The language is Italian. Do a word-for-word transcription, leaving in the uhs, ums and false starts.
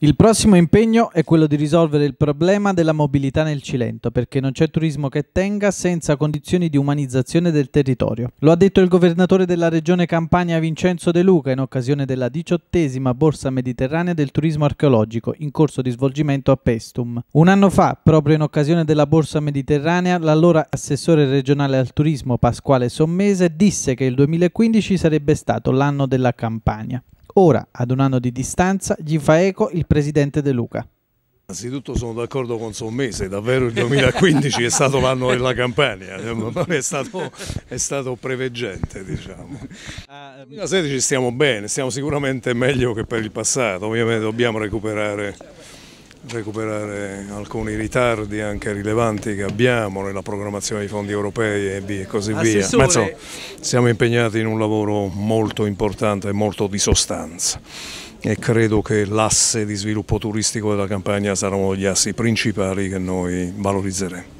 Il prossimo impegno è quello di risolvere il problema della mobilità nel Cilento, perché non c'è turismo che tenga senza condizioni di umanizzazione del territorio. Lo ha detto il governatore della regione Campania Vincenzo De Luca in occasione della diciottesima Borsa Mediterranea del Turismo Archeologico in corso di svolgimento a Paestum. Un anno fa, proprio in occasione della Borsa Mediterranea, l'allora assessore regionale al turismo Pasquale Sommese disse che il duemilaquindici sarebbe stato l'anno della Campania. Ora, ad un anno di distanza, gli fa eco il presidente De Luca. Innanzitutto sono d'accordo con Sommese, davvero il duemilaquindici è stato l'anno della Campania, è stato, è stato preveggente, diciamo. Nel duemilasedici stiamo bene, stiamo sicuramente meglio che per il passato, ovviamente dobbiamo recuperare, recuperare alcuni ritardi anche rilevanti che abbiamo nella programmazione dei fondi europei e così via. Ma insomma, siamo impegnati in un lavoro molto importante e molto di sostanza e credo che l'asse di sviluppo turistico della Campania sarà uno degli assi principali che noi valorizzeremo.